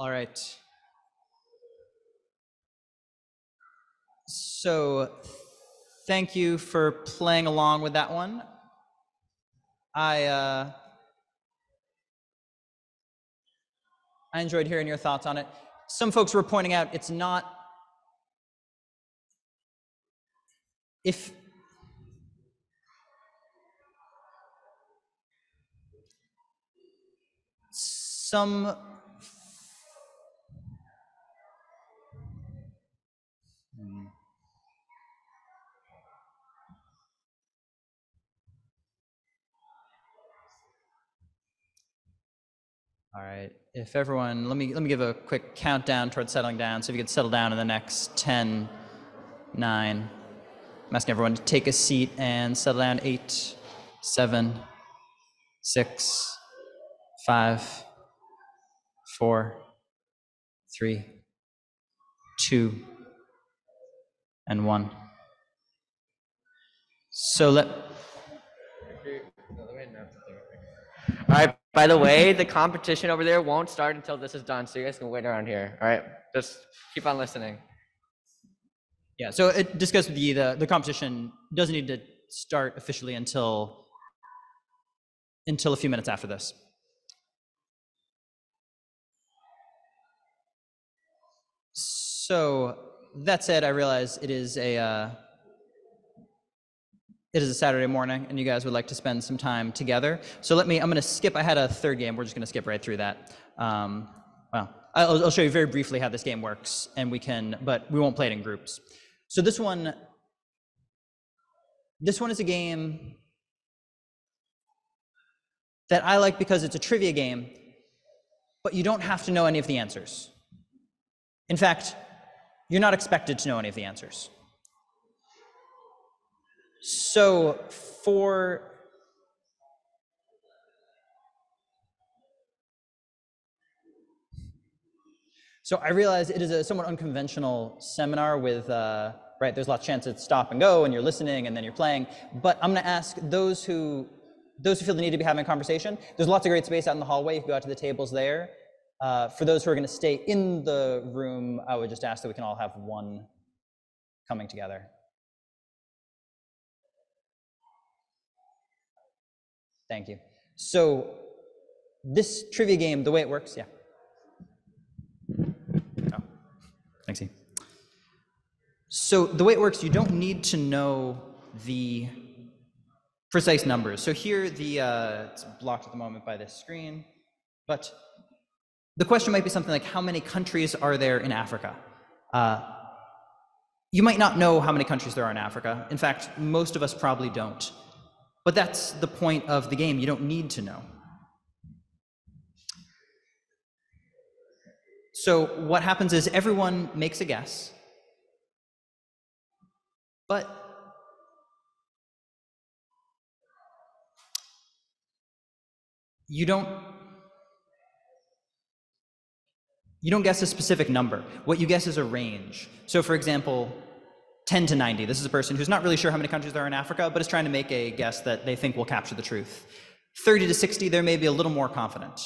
All right. So thank you for playing along with that one. I enjoyed hearing your thoughts on it. Some folks were pointing out it's not, All right, if everyone, let me give a quick countdown towards settling down. So if you could settle down in the next 10, 9. I'm asking everyone to take a seat and settle down. 8, 7, 6, 5, 4, 3, 2, and 1. So all right, by the way, the competition over there won't start until this is done, so you guys can wait around here, all right? Just keep on listening. Yeah, so discuss with Yi, the competition doesn't need to start officially until a few minutes after this. So that said, I realize it is a Saturday morning and you guys would like to spend some time together. So I'm gonna skip, I had a third game, we're just gonna skip right through that. Well, I'll show you very briefly how this game works and we won't play it in groups. So this one is a game that I like because it's a trivia game, but you don't have to know any of the answers. In fact, you're not expected to know any of the answers. So I realize it is a somewhat unconventional seminar with, right, there's lots of chance it's stop and go and you're listening and then you're playing, but I'm gonna ask those who feel the need to be having a conversation, there's lots of great space out in the hallway, you can go out to the tables there. For those who are gonna stay in the room, I would just ask that we can all have one coming together. Thank you. So this trivia game, the way it works, yeah. Oh, thanks, E. So the way it works, you don't need to know the precise numbers. So here, it's blocked at the moment by this screen, but the question might be something like, how many countries are there in Africa? You might not know how many countries there are in Africa. In fact, most of us probably don't. But that's the point of the game. You don't need to know. So what happens is everyone makes a guess, but you don't guess a specific number. What you guess is a range. So for example, 10 to 90. This is a person who's not really sure how many countries there are in Africa, but is trying to make a guess that they think will capture the truth. 30 to 60, they're maybe a little more confident.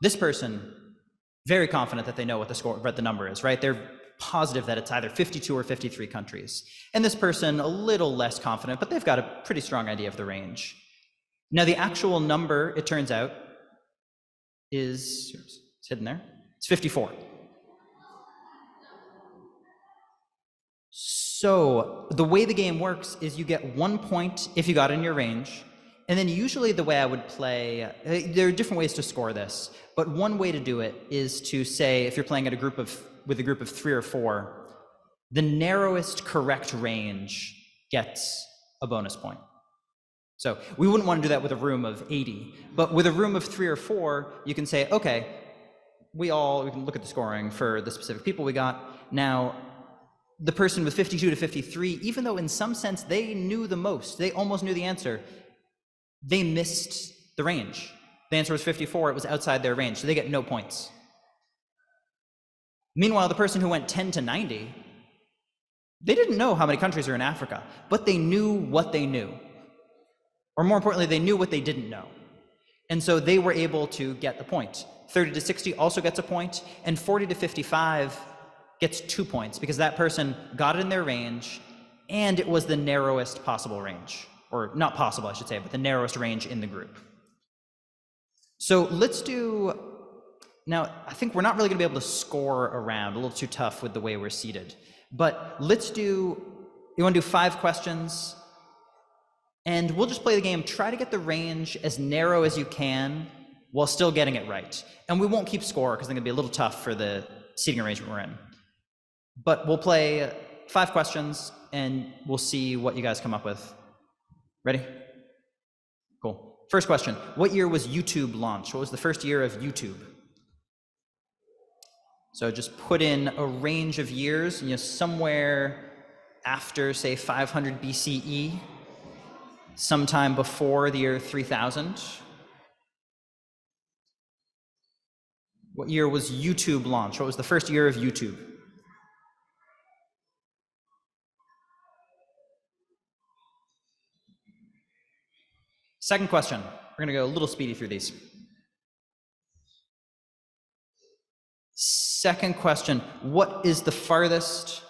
This person, very confident that they know what the number is, right? They're positive that it's either 52 or 53 countries. And this person, a little less confident, but they've got a pretty strong idea of the range. Now, the actual number, it turns out, is, it's hidden there, it's 54. So the way the game works is you get 1 point if you got in your range, and then usually the way I would play, there are different ways to score this, but one way to do it is to say, if you're playing at with a group of 3 or 4, the narrowest correct range gets a bonus point. So we wouldn't want to do that with a room of 80, but with a room of 3 or 4, you can say, okay, we can look at the scoring for the specific people we got. Now, the person with 52 to 53, even though in some sense they knew the most, they almost knew the answer, they missed the range. The answer was 54, it was outside their range, so they get no points. Meanwhile, the person who went 10 to 90, they didn't know how many countries are in Africa, but they knew what they knew. Or more importantly, they knew what they didn't know. And so they were able to get the point. 30 to 60 also gets a point, and 40 to 55 gets 2 points, because that person got it in their range, and it was the narrowest possible range, or not possible, I should say, but the narrowest range in the group. So let's do, now I think we're not really gonna be able to score around, a little too tough with the way we're seated, but let's do, you wanna do 5 questions, and we'll just play the game, try to get the range as narrow as you can while still getting it right. And we won't keep score because it's gonna be a little tough for the seating arrangement we're in. But we'll play 5 questions and we'll see what you guys come up with. Ready? Cool. First question, what year was YouTube launched? What was the first year of YouTube? So just put in a range of years, you know, somewhere after, say, 500 BCE, sometime before the year 3000. What year was YouTube launched? What was the first year of YouTube? Second question. We're going to go a little speedy through these. Second question. What is the farthest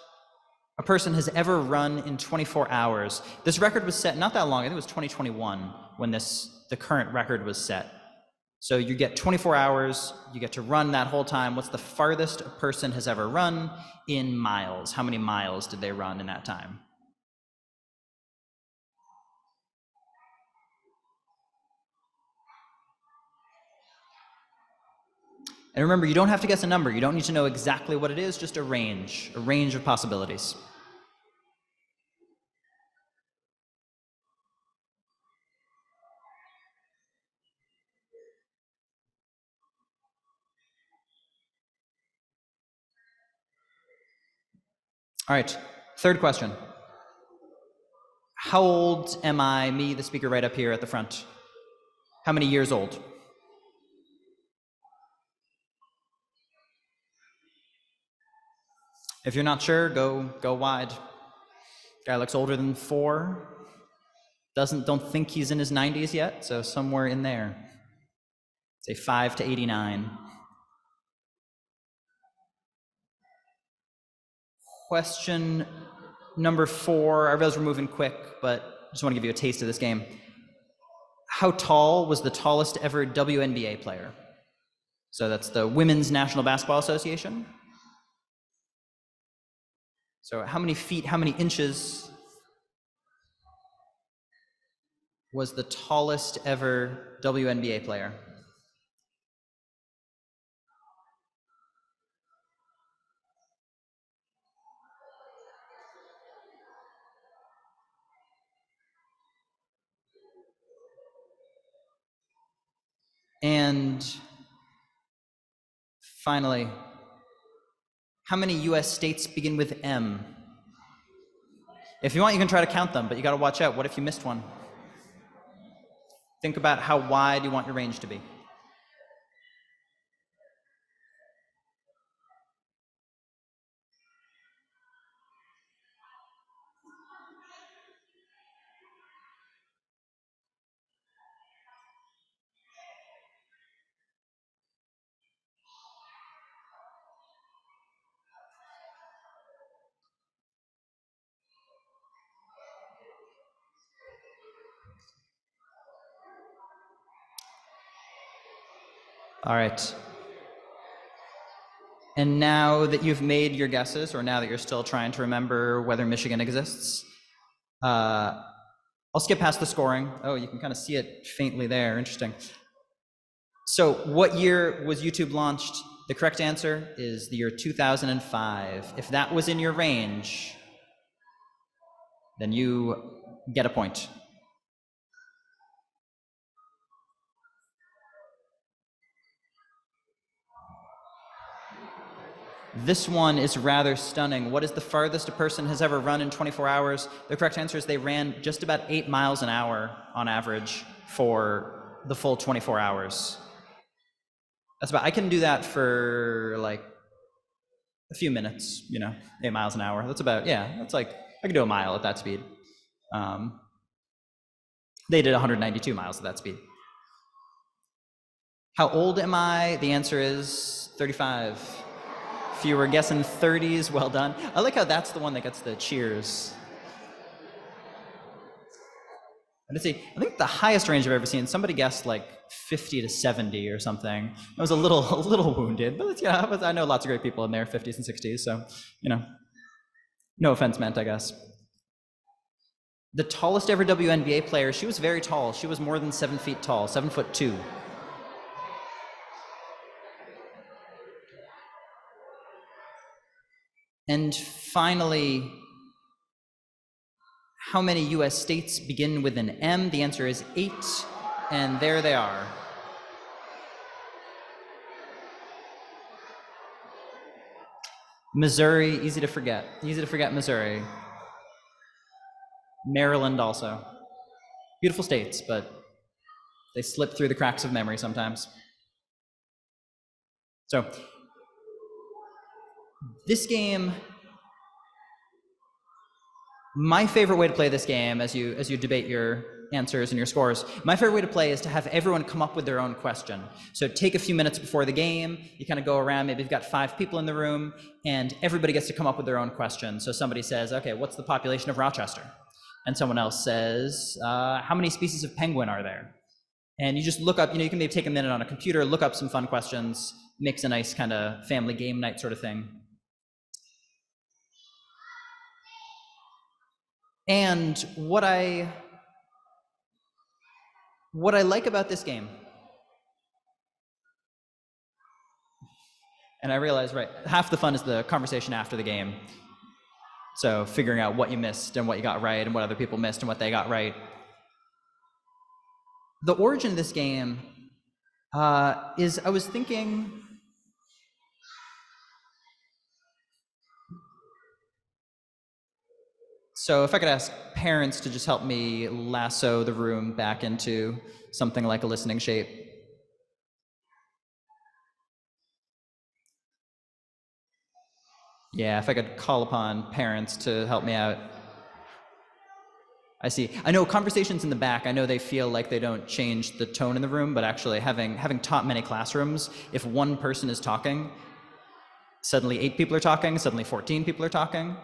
a person has ever run in 24 hours? This record was set not that long. I think it was 2021 when the current record was set. So you get 24 hours, you get to run that whole time. What's the farthest a person has ever run in miles? How many miles did they run in that time? And remember, you don't have to guess a number. You don't need to know exactly what it is, just a range of possibilities. All right, third question. How old am I, me, the speaker right up here at the front? How many years old? If you're not sure, go wide. Guy looks older than 4. Don't think he's in his 90s yet, so somewhere in there. Say 5 to 89. Question number 4, I realize we're moving quick, but I just want to give you a taste of this game. How tall was the tallest ever WNBA player? So that's the Women's National Basketball Association. So how many feet, how many inches was the tallest ever WNBA player? And finally, how many US states begin with M? If you want, you can try to count them, but you gotta watch out. What if you missed one? Think about how wide you want your range to be. All right, and now that you've made your guesses, or now that you're still trying to remember whether Michigan exists, I'll skip past the scoring. Oh, you can kind of see it faintly there, interesting. So what year was YouTube launched? The correct answer is the year 2005. If that was in your range, then you get a point. This one is rather stunning. What is the farthest a person has ever run in 24 hours? The correct answer is they ran just about 8 miles an hour on average for the full 24 hours. That's about, I can do that for like a few minutes, you know, 8 miles an hour. That's about, yeah, that's like, I can do a mile at that speed. They did 192 miles at that speed. How old am I? The answer is 35. If you were guessing 30s, well done. I like how that's the one that gets the cheers. Let's see, I think the highest range I've ever seen, somebody guessed like 50 to 70 or something. I was a little wounded, but yeah, I know lots of great people in their 50s and 60s, so, you know, no offense meant, I guess. The tallest ever WNBA player, she was very tall. She was more than 7 feet tall, 7'2". And finally, how many US states begin with an M? The answer is 8, and there they are. Missouri, easy to forget Missouri. Maryland also. Beautiful states, but they slip through the cracks of memory sometimes. So, this game, my favorite way to play this game, as you debate your answers and your scores, my favorite way to play is to have everyone come up with their own question. So take a few minutes before the game, you kind of go around, maybe you've got 5 people in the room, and everybody gets to come up with their own question. So somebody says, okay, what's the population of Rochester? And someone else says, how many species of penguin are there? And you just look up, you know, you can maybe take a minute on a computer, look up some fun questions, mix a nice kind of family game night sort of thing. And what I like about this game, and I realize, right, half the fun is the conversation after the game. So figuring out what you missed and what you got right and what other people missed and what they got right. The origin of this game is, I was thinking, so if I could ask parents to just help me lasso the room back into something like a listening shape. Yeah, if I could call upon parents to help me out. I see. I know conversations in the back, I know they feel like they don't change the tone in the room, but actually having taught many classrooms, if one person is talking, suddenly 8 people are talking, suddenly 14 people are talking.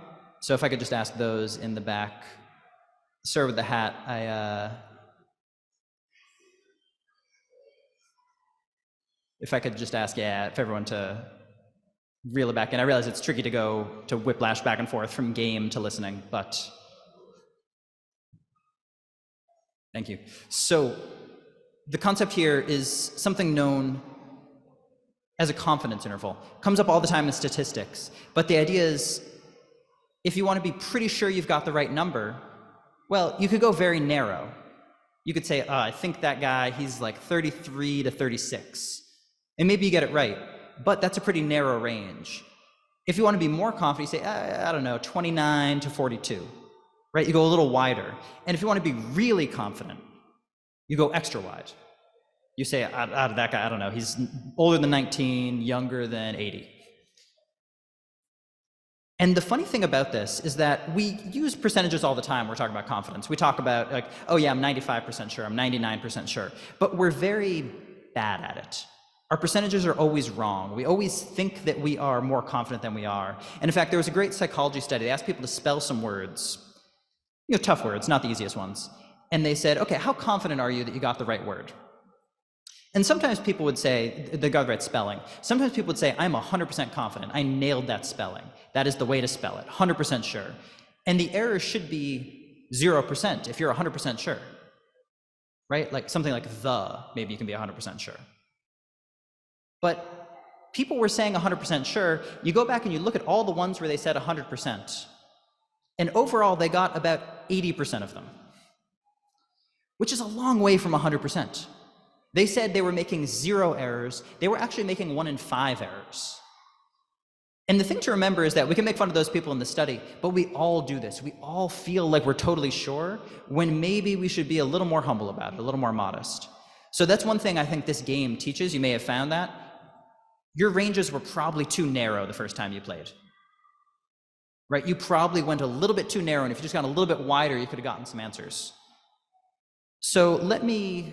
So if I could just ask those in the back, sir with the hat, if I could just ask, yeah, if everyone to reel it back in. I realize it's tricky to go to whiplash back and forth from game to listening, but thank you. So the concept here is something known as a confidence interval. Comes up all the time in statistics, but the idea is, if you want to be pretty sure you've got the right number, well, you could go very narrow. You could say, I think that guy, he's like 33 to 36. And maybe you get it right, but that's a pretty narrow range. If you want to be more confident, you say, I don't know, 29 to 42, right? You go a little wider. And if you want to be really confident, you go extra wide. You say, out of that guy, I don't know, he's older than 19, younger than 80. And the funny thing about this is that we use percentages all the time when we're talking about confidence. We talk about like, oh yeah, I'm 95% sure, I'm 99% sure, but we're very bad at it. Our percentages are always wrong. We always think that we are more confident than we are. And in fact, there was a great psychology study. They asked people to spell some words, you know, tough words, not the easiest ones. And they said, okay, how confident are you that you got the right word? And sometimes people would say, they got the right spelling. Sometimes people would say, I'm 100% confident. I nailed that spelling. That is the way to spell it, 100% sure. And the error should be 0% if you're 100% sure, right? Like something like the, maybe you can be 100% sure. But people were saying 100% sure. You go back and you look at all the ones where they said 100%. And overall, they got about 80% of them, which is a long way from 100%. They said they were making 0 errors. They were actually making 1 in 5 errors. And the thing to remember is that we can make fun of those people in the study, but we all do this. We all feel like we're totally sure when maybe we should be a little more humble about it, a little more modest. So that's one thing I think this game teaches. You may have found that. Your ranges were probably too narrow the first time you played, right? You probably went a little bit too narrow, and if you just got a little bit wider, you could have gotten some answers. So let me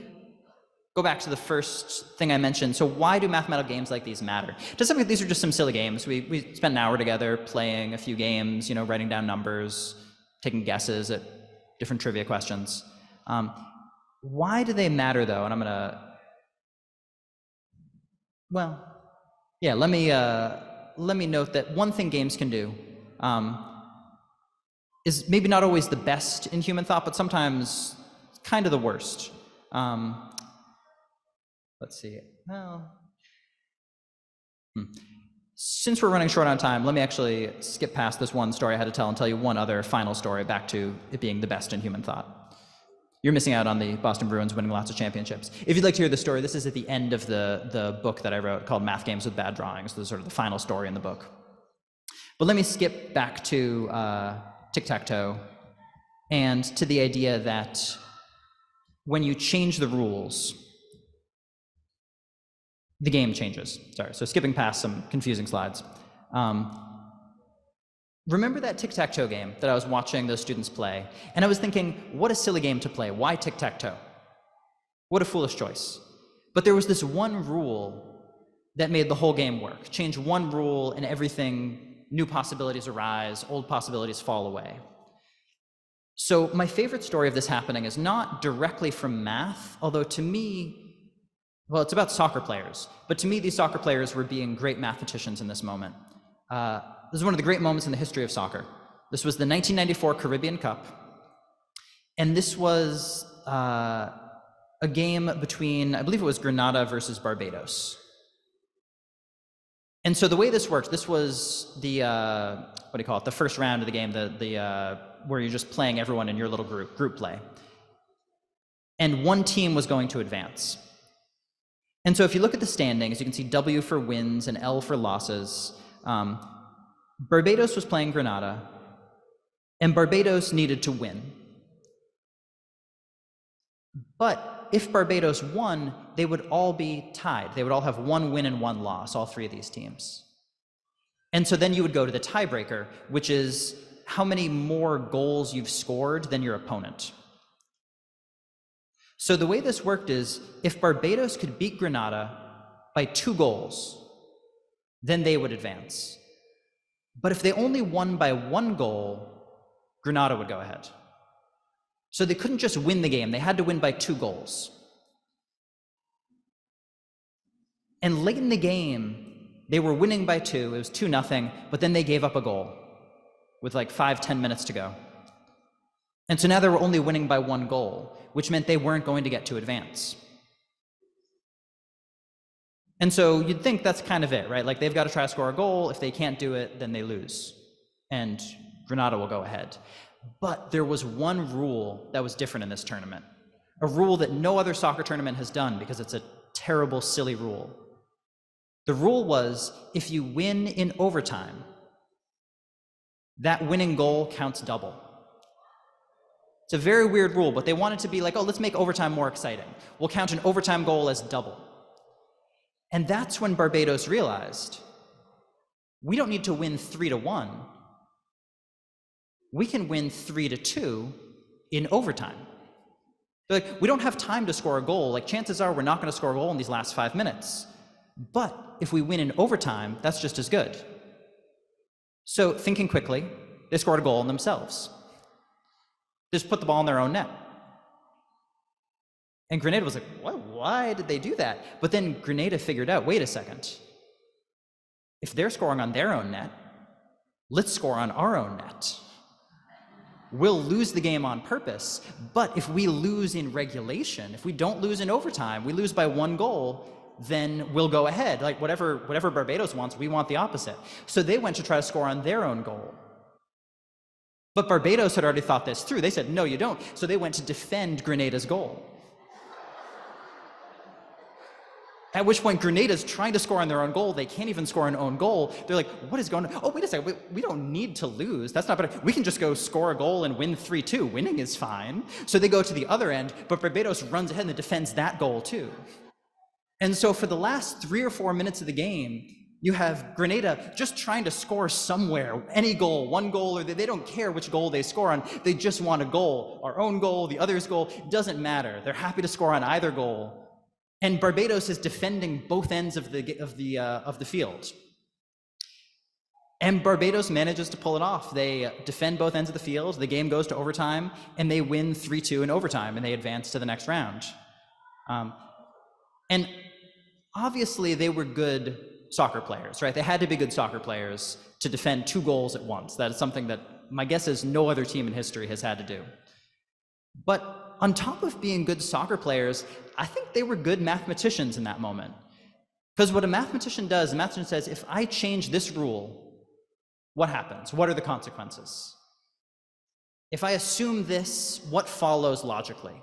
go back to the first thing I mentioned. So why do mathematical games like these matter? These are just some silly games. We spent an hour together playing a few games, you know, writing down numbers, taking guesses at different trivia questions. Why do they matter, though? And I'm going to, well, yeah, let me note that one thing games can do is maybe not always the best in human thought, but sometimes kind of the worst. Let's see. Well, since we're running short on time, let me actually skip past this one story I had to tell and tell you one other final story back to it being the best in human thought. You're missing out on the Boston Bruins winning lots of championships. If you'd like to hear the story, this is at the end of the book that I wrote called Math Games with Bad Drawings. This is sort of the final story in the book. But let me skip back to tic-tac-toe and to the idea that when you change the rules, the game changes. Sorry, so skipping past some confusing slides. Remember that tic-tac-toe game that I was watching those students play? And I was thinking, what a silly game to play. Why tic-tac-toe? What a foolish choice. But there was this one rule that made the whole game work. Change one rule and everything, new possibilities arise, old possibilities fall away. So my favorite story of this happening is not directly from math, although to me, well, it's about soccer players, but to me, these soccer players were being great mathematicians in this moment. This is one of the great moments in the history of soccer. This was the 1994 Caribbean Cup, and this was a game between, I believe it was Grenada versus Barbados. And so the way this worked, this was the, what do you call it, the first round of the game, where you're just playing everyone in your little group play. And one team was going to advance. And so if you look at the standings, you can see W for wins and L for losses. Barbados was playing Grenada, and Barbados needed to win. But if Barbados won, they would all be tied. They would all have one win and one loss, all three of these teams. And so then you would go to the tiebreaker, which is how many more goals you've scored than your opponent. So the way this worked is, if Barbados could beat Grenada by 2 goals, then they would advance. But if they only won by 1 goal, Grenada would go ahead. So they couldn't just win the game, they had to win by 2 goals. And late in the game, they were winning by 2, it was 2-0, but then they gave up a goal with like 5–10 minutes to go. And so now they were only winning by 1 goal, which meant they weren't going to get to advance. And so you'd think that's kind of it, right? Like they've got to try to score a goal. If they can't do it, then they lose. And Grenada will go ahead. But there was one rule that was different in this tournament, a rule that no other soccer tournament has done because it's a terrible, silly rule. The rule was if you win in overtime, that winning goal counts double. It's a very weird rule, but they wanted to be like, oh, let's make overtime more exciting. We'll count an overtime goal as double. And that's when Barbados realized, we don't need to win 3-1. We can win 3-2 in overtime. They're like, we don't have time to score a goal. Like, chances are we're not going to score a goal in these last 5 minutes. But if we win in overtime, that's just as good. So thinking quickly, they scored a goal on themselves. Just put the ball in their own net. And Grenada was like, what? Why did they do that? But then Grenada figured out, wait a second. If they're scoring on their own net, let's score on our own net. We'll lose the game on purpose, but if we lose in regulation, if we don't lose in overtime, we lose by 1 goal, then we'll go ahead. Like whatever Barbados wants, we want the opposite. So they went to try to score on their own goal. But Barbados had already thought this through. They said, no, you don't. So they went to defend Grenada's goal. At which point Grenada's trying to score on their own goal. They can't even score an own goal. They're like, what is going on? Oh, wait a second. We don't need to lose. That's not better. We can just go score a goal and win 3-2. Winning is fine. So they go to the other end, but Barbados runs ahead and defends that goal too. And so for the last 3 or 4 minutes of the game, you have Grenada just trying to score somewhere, any goal, 1 goal, or they don't care which goal they score on. They just want a goal, our own goal, the other's goal, it doesn't matter. They're happy to score on either goal. And Barbados is defending both ends of the field. And Barbados manages to pull it off. They defend both ends of the field, the game goes to overtime, and they win 3-2 in overtime, and they advance to the next round. And obviously they were good soccer players, right? They had to be good soccer players to defend two goals at once. That is something that my guess is no other team in history has had to do. But on top of being good soccer players, I think they were good mathematicians in that moment. Because what a mathematician does, a mathematician says, if I change this rule, what happens? What are the consequences? If I assume this, what follows logically?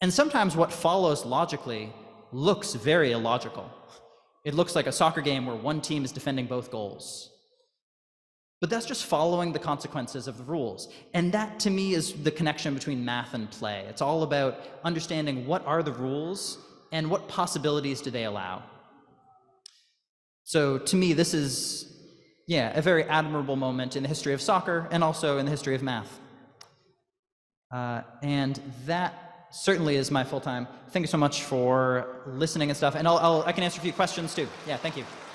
And sometimes what follows logically looks very illogical. It looks like a soccer game where one team is defending both goals. But that's just following the consequences of the rules. And that, to me, is the connection between math and play. It's all about understanding what are the rules and what possibilities do they allow. So to me, this is, yeah, a very admirable moment in the history of soccer and also in the history of math. And that certainly is my full time. Thank you so much for listening and stuff. And I can answer a few questions too. Yeah, thank you.